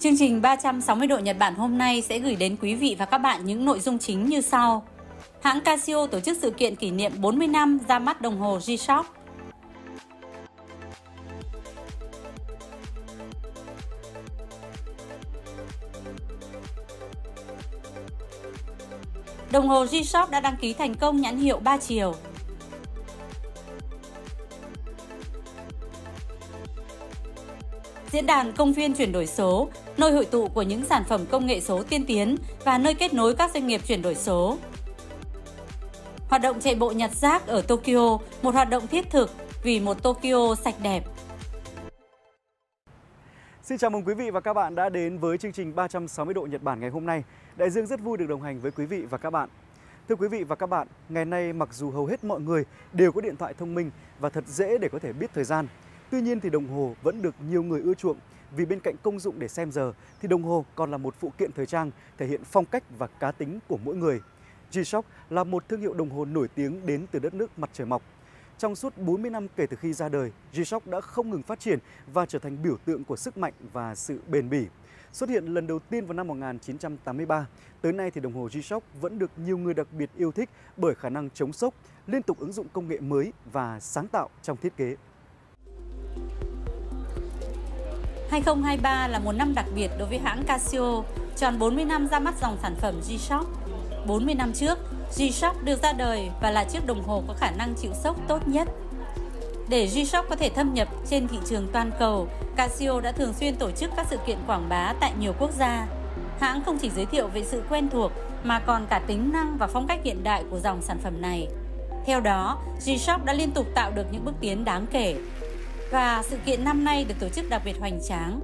Chương trình 360 độ Nhật Bản hôm nay sẽ gửi đến quý vị và các bạn những nội dung chính như sau. Hãng Casio tổ chức sự kiện kỷ niệm 40 năm ra mắt đồng hồ G-Shock. Đồng hồ G-Shock đã đăng ký thành công nhãn hiệu 3 chiều. Diễn đàn công viên chuyển đổi số, nơi hội tụ của những sản phẩm công nghệ số tiên tiến và nơi kết nối các doanh nghiệp chuyển đổi số. Hoạt động chạy bộ nhặt rác ở Tokyo, một hoạt động thiết thực vì một Tokyo sạch đẹp. Xin chào mừng quý vị và các bạn đã đến với chương trình 360 độ Nhật Bản ngày hôm nay. Đại Dương rất vui được đồng hành với quý vị và các bạn. Thưa quý vị và các bạn, ngày nay mặc dù hầu hết mọi người đều có điện thoại thông minh và thật dễ để có thể biết thời gian. Tuy nhiên thì đồng hồ vẫn được nhiều người ưa chuộng vì bên cạnh công dụng để xem giờ thì đồng hồ còn là một phụ kiện thời trang thể hiện phong cách và cá tính của mỗi người. G-Shock là một thương hiệu đồng hồ nổi tiếng đến từ đất nước mặt trời mọc. Trong suốt 40 năm kể từ khi ra đời, G-Shock đã không ngừng phát triển và trở thành biểu tượng của sức mạnh và sự bền bỉ. Xuất hiện lần đầu tiên vào năm 1983, tới nay thì đồng hồ G-Shock vẫn được nhiều người đặc biệt yêu thích bởi khả năng chống sốc, liên tục ứng dụng công nghệ mới và sáng tạo trong thiết kế. 2023 là một năm đặc biệt đối với hãng Casio, tròn 40 năm ra mắt dòng sản phẩm G-Shock. 40 năm trước, G-Shock được ra đời và là chiếc đồng hồ có khả năng chịu sốc tốt nhất. Để G-Shock có thể thâm nhập trên thị trường toàn cầu, Casio đã thường xuyên tổ chức các sự kiện quảng bá tại nhiều quốc gia. Hãng không chỉ giới thiệu về sự quen thuộc mà còn cả tính năng và phong cách hiện đại của dòng sản phẩm này. Theo đó, G-Shock đã liên tục tạo được những bước tiến đáng kể. Và sự kiện năm nay được tổ chức đặc biệt hoành tráng.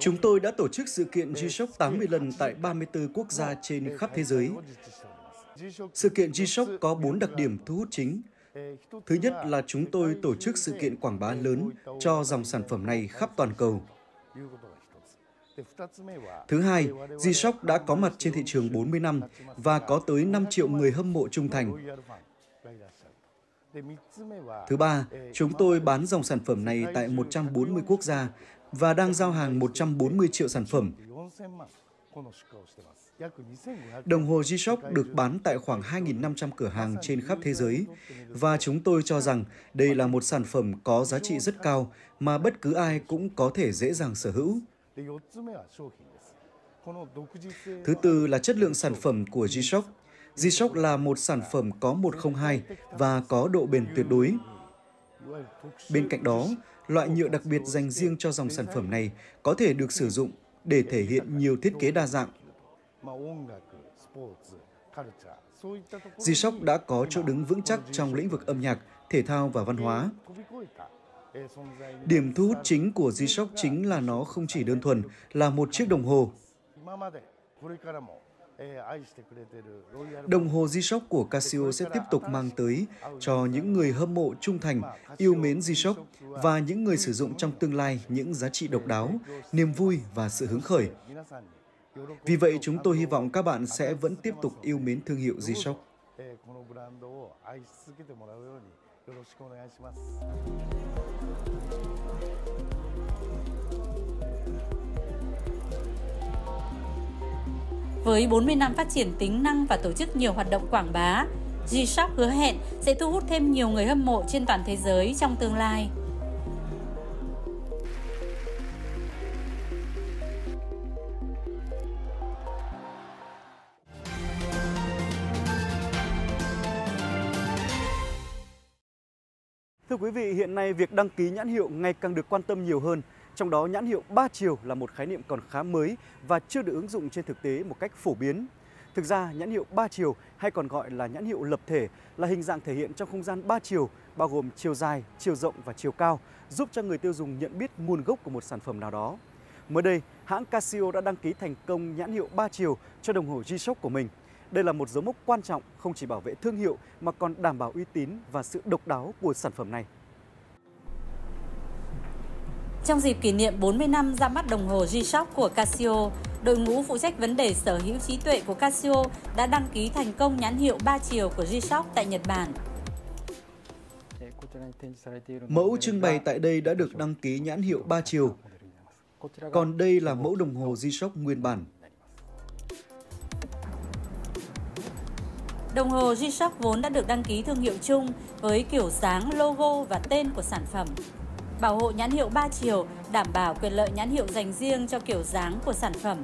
Chúng tôi đã tổ chức sự kiện G-Shock 80 lần tại 34 quốc gia trên khắp thế giới. Sự kiện G-Shock có 4 đặc điểm thu hút chính. Thứ nhất là chúng tôi tổ chức sự kiện quảng bá lớn cho dòng sản phẩm này khắp toàn cầu. Thứ hai, G-Shock đã có mặt trên thị trường 40 năm và có tới 5 triệu người hâm mộ trung thành. Thứ ba, chúng tôi bán dòng sản phẩm này tại 140 quốc gia và đang giao hàng 140 triệu sản phẩm. Đồng hồ G-Shock được bán tại khoảng 2.500 cửa hàng trên khắp thế giới và chúng tôi cho rằng đây là một sản phẩm có giá trị rất cao mà bất cứ ai cũng có thể dễ dàng sở hữu. Thứ tư là chất lượng sản phẩm của G-Shock. G-Shock là một sản phẩm có 102 và có độ bền tuyệt đối. Bên cạnh đó, loại nhựa đặc biệt dành riêng cho dòng sản phẩm này có thể được sử dụng để thể hiện nhiều thiết kế đa dạng. G-Shock đã có chỗ đứng vững chắc trong lĩnh vực âm nhạc, thể thao và văn hóa. Điểm thu hút chính của G-Shock chính là nó không chỉ đơn thuần là một chiếc đồng hồ. Đồng hồ G-Shock của Casio sẽ tiếp tục mang tới cho những người hâm mộ trung thành, yêu mến G-Shock và những người sử dụng trong tương lai những giá trị độc đáo, niềm vui và sự hứng khởi. Vì vậy, chúng tôi hy vọng các bạn sẽ vẫn tiếp tục yêu mến thương hiệu G-Shock. Với 40 năm phát triển tính năng và tổ chức nhiều hoạt động quảng bá, G-Shock hứa hẹn sẽ thu hút thêm nhiều người hâm mộ trên toàn thế giới trong tương lai. Thưa quý vị, hiện nay việc đăng ký nhãn hiệu ngày càng được quan tâm nhiều hơn. Trong đó, nhãn hiệu 3 chiều là một khái niệm còn khá mới và chưa được ứng dụng trên thực tế một cách phổ biến. Thực ra, nhãn hiệu 3 chiều hay còn gọi là nhãn hiệu lập thể là hình dạng thể hiện trong không gian 3 chiều, bao gồm chiều dài, chiều rộng và chiều cao, giúp cho người tiêu dùng nhận biết nguồn gốc của một sản phẩm nào đó. Mới đây, hãng Casio đã đăng ký thành công nhãn hiệu 3 chiều cho đồng hồ G-Shock của mình. Đây là một dấu mốc quan trọng không chỉ bảo vệ thương hiệu mà còn đảm bảo uy tín và sự độc đáo của sản phẩm này. Trong dịp kỷ niệm 40 năm ra mắt đồng hồ G-Shock của Casio, đội ngũ phụ trách vấn đề sở hữu trí tuệ của Casio đã đăng ký thành công nhãn hiệu 3 chiều của G-Shock tại Nhật Bản. Mẫu trưng bày tại đây đã được đăng ký nhãn hiệu 3 chiều. Còn đây là mẫu đồng hồ G-Shock nguyên bản. Đồng hồ G-Shock vốn đã được đăng ký thương hiệu chung với kiểu dáng, logo và tên của sản phẩm. Bảo hộ nhãn hiệu 3 chiều đảm bảo quyền lợi nhãn hiệu dành riêng cho kiểu dáng của sản phẩm.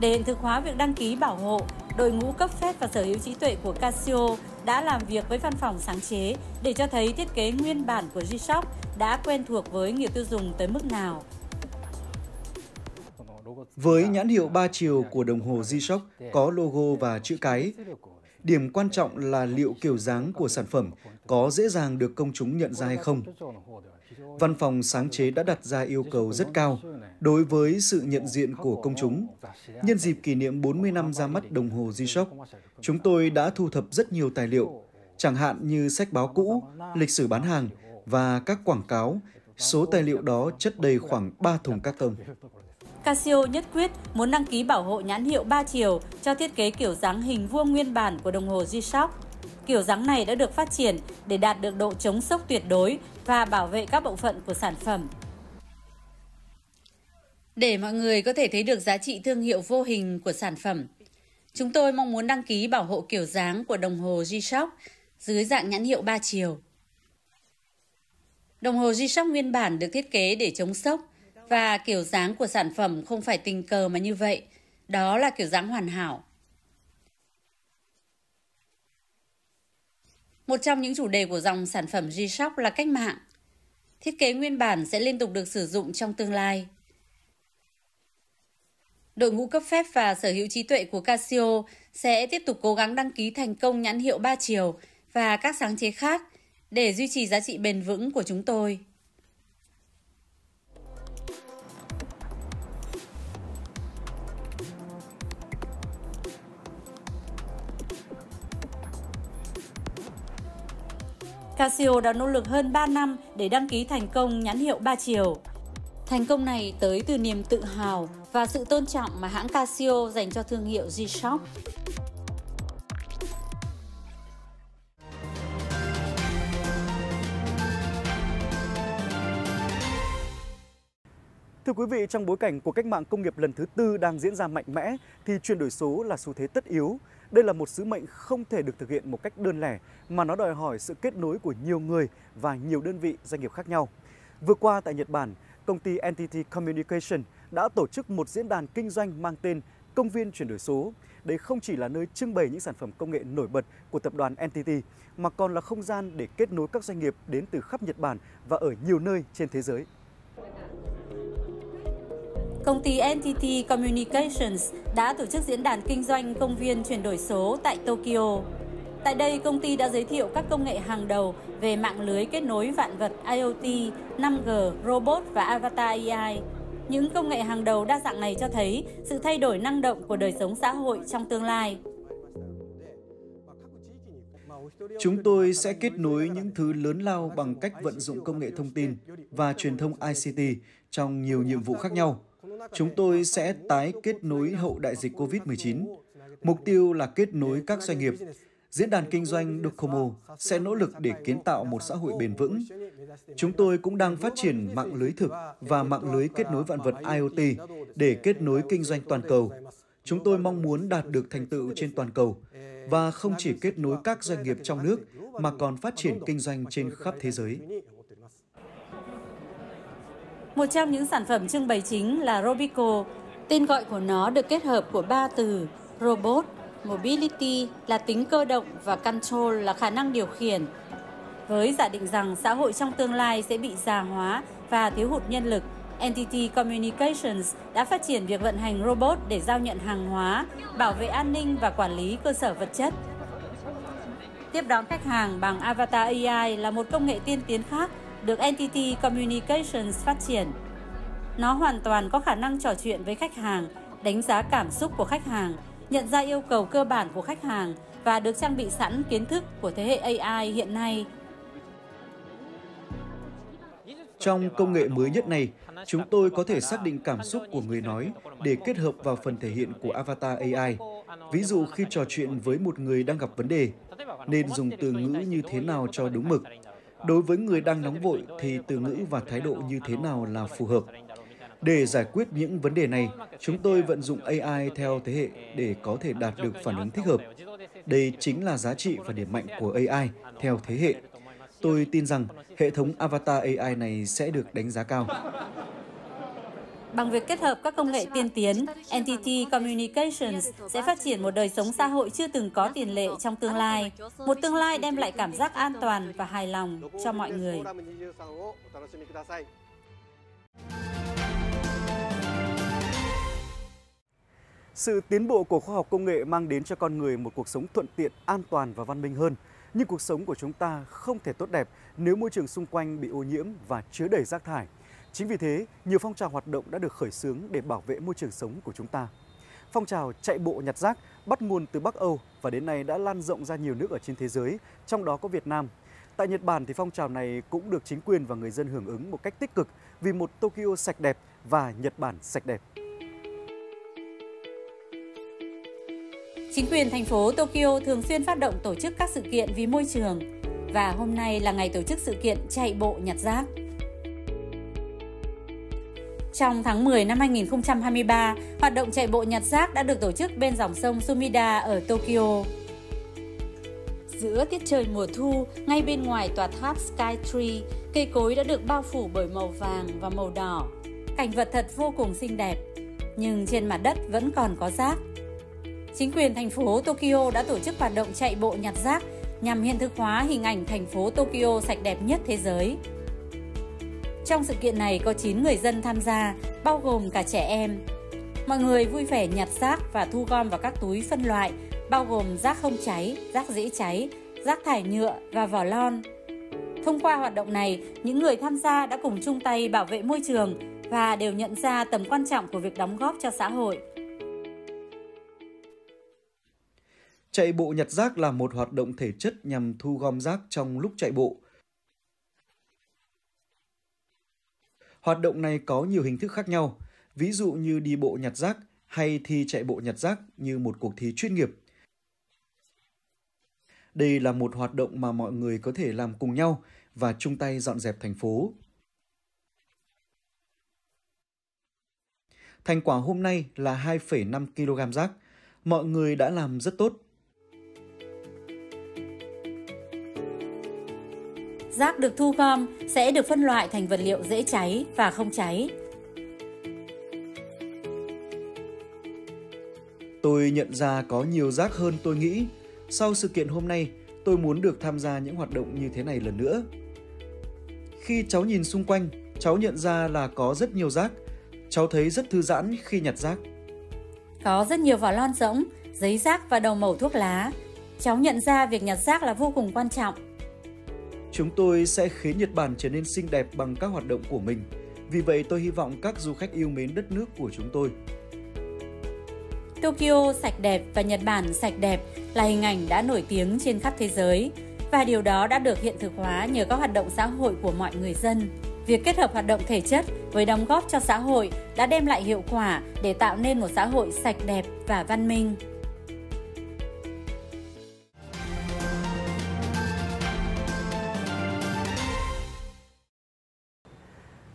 Để hiện thực hóa việc đăng ký bảo hộ, đội ngũ cấp phép và sở hữu trí tuệ của Casio đã làm việc với văn phòng sáng chế để cho thấy thiết kế nguyên bản của G-Shock đã quen thuộc với người tiêu dùng tới mức nào. Với nhãn hiệu 3 chiều của đồng hồ G-Shock có logo và chữ cái, điểm quan trọng là liệu kiểu dáng của sản phẩm có dễ dàng được công chúng nhận ra hay không. Văn phòng sáng chế đã đặt ra yêu cầu rất cao đối với sự nhận diện của công chúng. Nhân dịp kỷ niệm 40 năm ra mắt đồng hồ G-Shock, chúng tôi đã thu thập rất nhiều tài liệu, chẳng hạn như sách báo cũ, lịch sử bán hàng và các quảng cáo. Số tài liệu đó chất đầy khoảng 3 thùng các tông. Casio nhất quyết muốn đăng ký bảo hộ nhãn hiệu 3 chiều cho thiết kế kiểu dáng hình vuông nguyên bản của đồng hồ G-Shock. Kiểu dáng này đã được phát triển để đạt được độ chống sốc tuyệt đối và bảo vệ các bộ phận của sản phẩm. Để mọi người có thể thấy được giá trị thương hiệu vô hình của sản phẩm, chúng tôi mong muốn đăng ký bảo hộ kiểu dáng của đồng hồ G-Shock dưới dạng nhãn hiệu 3 chiều. Đồng hồ G-Shock nguyên bản được thiết kế để chống sốc, và kiểu dáng của sản phẩm không phải tình cờ mà như vậy, đó là kiểu dáng hoàn hảo. Một trong những chủ đề của dòng sản phẩm G-Shock là cách mạng. Thiết kế nguyên bản sẽ liên tục được sử dụng trong tương lai. Đội ngũ cấp phép và sở hữu trí tuệ của Casio sẽ tiếp tục cố gắng đăng ký thành công nhãn hiệu 3 chiều và các sáng chế khác để duy trì giá trị bền vững của chúng tôi. Casio đã nỗ lực hơn 3 năm để đăng ký thành công nhãn hiệu 3 chiều. Thành công này tới từ niềm tự hào và sự tôn trọng mà hãng Casio dành cho thương hiệu G-Shock. Thưa quý vị, trong bối cảnh cuộc cách mạng công nghiệp lần thứ tư đang diễn ra mạnh mẽ thì chuyển đổi số là xu thế tất yếu. Đây là một sứ mệnh không thể được thực hiện một cách đơn lẻ mà nó đòi hỏi sự kết nối của nhiều người và nhiều đơn vị doanh nghiệp khác nhau. Vừa qua tại Nhật Bản, công ty NTT Communications đã tổ chức một diễn đàn kinh doanh mang tên Công viên chuyển đổi số. Đây không chỉ là nơi trưng bày những sản phẩm công nghệ nổi bật của tập đoàn NTT mà còn là không gian để kết nối các doanh nghiệp đến từ khắp Nhật Bản và ở nhiều nơi trên thế giới. Công ty NTT Communications đã tổ chức diễn đàn kinh doanh công viên chuyển đổi số tại Tokyo. Tại đây, công ty đã giới thiệu các công nghệ hàng đầu về mạng lưới kết nối vạn vật IoT, 5G, robot và avatar AI. Những công nghệ hàng đầu đa dạng này cho thấy sự thay đổi năng động của đời sống xã hội trong tương lai. Chúng tôi sẽ kết nối những thứ lớn lao bằng cách vận dụng công nghệ thông tin và truyền thông ICT trong nhiều nhiệm vụ khác nhau. Chúng tôi sẽ tái kết nối hậu đại dịch COVID-19. Mục tiêu là kết nối các doanh nghiệp. Diễn đàn kinh doanh Docomo sẽ nỗ lực để kiến tạo một xã hội bền vững. Chúng tôi cũng đang phát triển mạng lưới thực và mạng lưới kết nối vạn vật IoT để kết nối kinh doanh toàn cầu. Chúng tôi mong muốn đạt được thành tựu trên toàn cầu và không chỉ kết nối các doanh nghiệp trong nước mà còn phát triển kinh doanh trên khắp thế giới. Một trong những sản phẩm trưng bày chính là Robico. Tên gọi của nó được kết hợp của 3 từ Robot, Mobility là tính cơ động và Control là khả năng điều khiển. Với giả định rằng xã hội trong tương lai sẽ bị già hóa và thiếu hụt nhân lực, NTT Communications đã phát triển việc vận hành robot để giao nhận hàng hóa, bảo vệ an ninh và quản lý cơ sở vật chất. Tiếp đón khách hàng bằng Avatar AI là một công nghệ tiên tiến khác được NTT Communications phát triển. Nó hoàn toàn có khả năng trò chuyện với khách hàng, đánh giá cảm xúc của khách hàng, nhận ra yêu cầu cơ bản của khách hàng và được trang bị sẵn kiến thức của thế hệ AI hiện nay. Trong công nghệ mới nhất này, chúng tôi có thể xác định cảm xúc của người nói để kết hợp vào phần thể hiện của Avatar AI. Ví dụ khi trò chuyện với một người đang gặp vấn đề, nên dùng từ ngữ như thế nào cho đúng mực. Đối với người đang nóng vội thì từ ngữ và thái độ như thế nào là phù hợp. Để giải quyết những vấn đề này, chúng tôi vận dụng AI theo thế hệ để có thể đạt được phản ứng thích hợp. Đây chính là giá trị và điểm mạnh của AI theo thế hệ. Tôi tin rằng hệ thống avatar AI này sẽ được đánh giá cao. Bằng việc kết hợp các công nghệ tiên tiến, NTT Communications sẽ phát triển một đời sống xã hội chưa từng có tiền lệ trong tương lai. Một tương lai đem lại cảm giác an toàn và hài lòng cho mọi người. Sự tiến bộ của khoa học công nghệ mang đến cho con người một cuộc sống thuận tiện, an toàn và văn minh hơn. Nhưng cuộc sống của chúng ta không thể tốt đẹp nếu môi trường xung quanh bị ô nhiễm và chứa đầy rác thải. Chính vì thế, nhiều phong trào hoạt động đã được khởi xướng để bảo vệ môi trường sống của chúng ta. Phong trào chạy bộ nhặt rác bắt nguồn từ Bắc Âu và đến nay đã lan rộng ra nhiều nước ở trên thế giới, trong đó có Việt Nam. Tại Nhật Bản thì phong trào này cũng được chính quyền và người dân hưởng ứng một cách tích cực vì một Tokyo sạch đẹp và Nhật Bản sạch đẹp. Chính quyền thành phố Tokyo thường xuyên phát động tổ chức các sự kiện vì môi trường và hôm nay là ngày tổ chức sự kiện chạy bộ nhặt rác. Trong tháng 10 năm 2023, hoạt động chạy bộ nhặt rác đã được tổ chức bên dòng sông Sumida ở Tokyo. Giữa tiết trời mùa thu, ngay bên ngoài tòa tháp Skytree, cây cối đã được bao phủ bởi màu vàng và màu đỏ. Cảnh vật thật vô cùng xinh đẹp, nhưng trên mặt đất vẫn còn có rác. Chính quyền thành phố Tokyo đã tổ chức hoạt động chạy bộ nhặt rác nhằm hiện thực hóa hình ảnh thành phố Tokyo sạch đẹp nhất thế giới. Trong sự kiện này có 9 người dân tham gia, bao gồm cả trẻ em. Mọi người vui vẻ nhặt rác và thu gom vào các túi phân loại, bao gồm rác không cháy, rác dễ cháy, rác thải nhựa và vỏ lon. Thông qua hoạt động này, những người tham gia đã cùng chung tay bảo vệ môi trường và đều nhận ra tầm quan trọng của việc đóng góp cho xã hội. Chạy bộ nhặt rác là một hoạt động thể chất nhằm thu gom rác trong lúc chạy bộ. Hoạt động này có nhiều hình thức khác nhau, ví dụ như đi bộ nhặt rác hay thi chạy bộ nhặt rác như một cuộc thi chuyên nghiệp. Đây là một hoạt động mà mọi người có thể làm cùng nhau và chung tay dọn dẹp thành phố. Thành quả hôm nay là 2,5 kg rác. Mọi người đã làm rất tốt. Rác được thu gom sẽ được phân loại thành vật liệu dễ cháy và không cháy. Tôi nhận ra có nhiều rác hơn tôi nghĩ. Sau sự kiện hôm nay, tôi muốn được tham gia những hoạt động như thế này lần nữa. Khi cháu nhìn xung quanh, cháu nhận ra là có rất nhiều rác. Cháu thấy rất thư giãn khi nhặt rác. Có rất nhiều vỏ lon rỗng, giấy rác và đầu mẩu thuốc lá. Cháu nhận ra việc nhặt rác là vô cùng quan trọng. Chúng tôi sẽ khiến Nhật Bản trở nên xinh đẹp bằng các hoạt động của mình. Vì vậy tôi hy vọng các du khách yêu mến đất nước của chúng tôi. Tokyo sạch đẹp và Nhật Bản sạch đẹp là hình ảnh đã nổi tiếng trên khắp thế giới. Và điều đó đã được hiện thực hóa nhờ các hoạt động xã hội của mọi người dân. Việc kết hợp hoạt động thể chất với đóng góp cho xã hội đã đem lại hiệu quả để tạo nên một xã hội sạch đẹp và văn minh.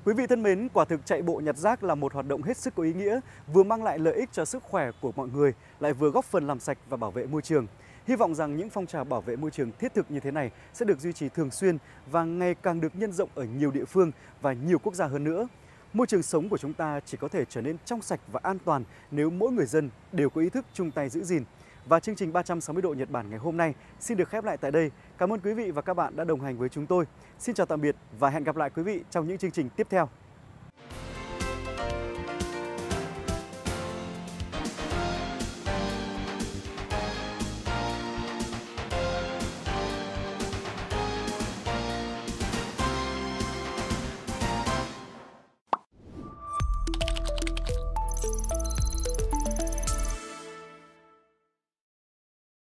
Quý vị thân mến, quả thực chạy bộ nhặt rác là một hoạt động hết sức có ý nghĩa, vừa mang lại lợi ích cho sức khỏe của mọi người, lại vừa góp phần làm sạch và bảo vệ môi trường. Hy vọng rằng những phong trào bảo vệ môi trường thiết thực như thế này sẽ được duy trì thường xuyên và ngày càng được nhân rộng ở nhiều địa phương và nhiều quốc gia hơn nữa. Môi trường sống của chúng ta chỉ có thể trở nên trong sạch và an toàn nếu mỗi người dân đều có ý thức chung tay giữ gìn. Và chương trình 360 độ Nhật Bản ngày hôm nay xin được khép lại tại đây. Cảm ơn quý vị và các bạn đã đồng hành với chúng tôi. Xin chào tạm biệt và hẹn gặp lại quý vị trong những chương trình tiếp theo.